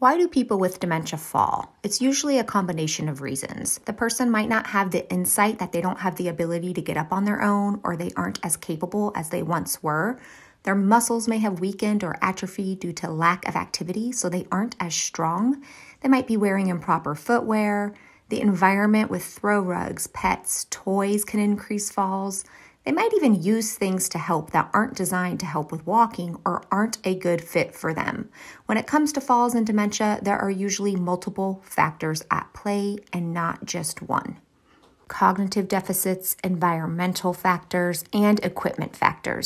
Why do people with dementia fall? It's usually a combination of reasons. The person might not have the insight that they don't have the ability to get up on their own, or they aren't as capable as they once were. Their muscles may have weakened or atrophied due to lack of activity, so they aren't as strong. They might be wearing improper footwear. The environment with throw rugs, pets, toys can increase falls. They might even use things to help that aren't designed to help with walking or aren't a good fit for them. When it comes to falls and dementia, there are usually multiple factors at play and not just one. Cognitive deficits, environmental factors, and equipment factors.